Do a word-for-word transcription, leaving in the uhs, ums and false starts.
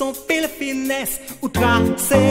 sont pile finesse ou tracé.